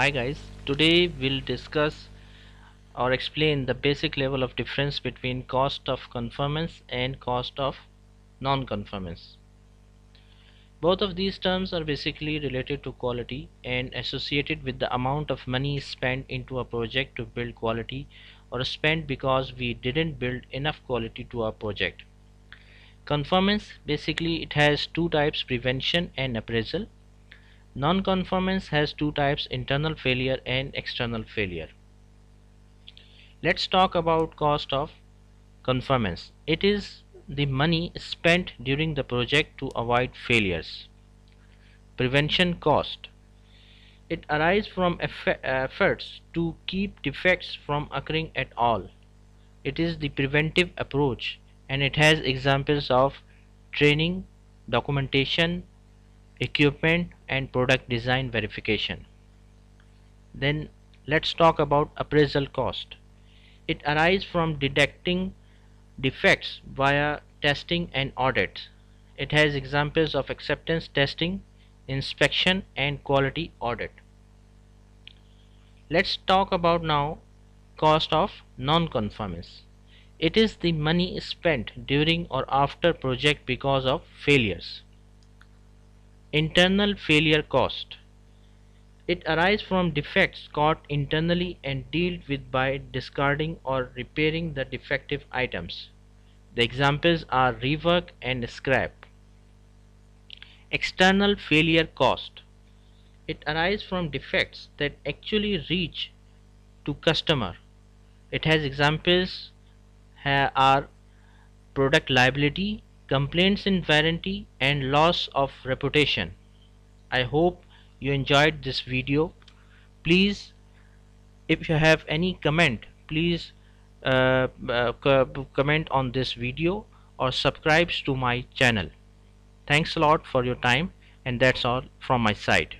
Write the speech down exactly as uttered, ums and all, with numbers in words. Hi guys, today we'll discuss or explain the basic level of difference between cost of conformance and cost of non-conformance. Both of these terms are basically related to quality and associated with the amount of money spent into a project to build quality, or spent because we didn't build enough quality to our project. Conformance, basically it has two types: prevention and appraisal. Non-conformance has two types: internal failure and external failure. Let's talk about cost of conformance. It is the money spent during the project to avoid failures. Prevention cost. It arises from efforts to keep defects from occurring at all. It is the preventive approach, and it has examples of training, documentation, equipment and product design verification. Then let's talk about appraisal cost. It arises from detecting defects via testing and audit. It has examples of acceptance testing, inspection and quality audit. Let's talk about now cost of non-conformance. It is the money spent during or after project because of failures. Internal failure cost. It arises from defects caught internally and dealt with by discarding or repairing the defective items. The examples are rework and scrap. External failure cost. It arises from defects that actually reach to customer. It has examples are product liability, complaints in warranty and loss of reputation. I hope you enjoyed this video. Please, if you have any comment, please uh, uh, comment on this video or subscribe to my channel. Thanks a lot for your time, and that's all from my side.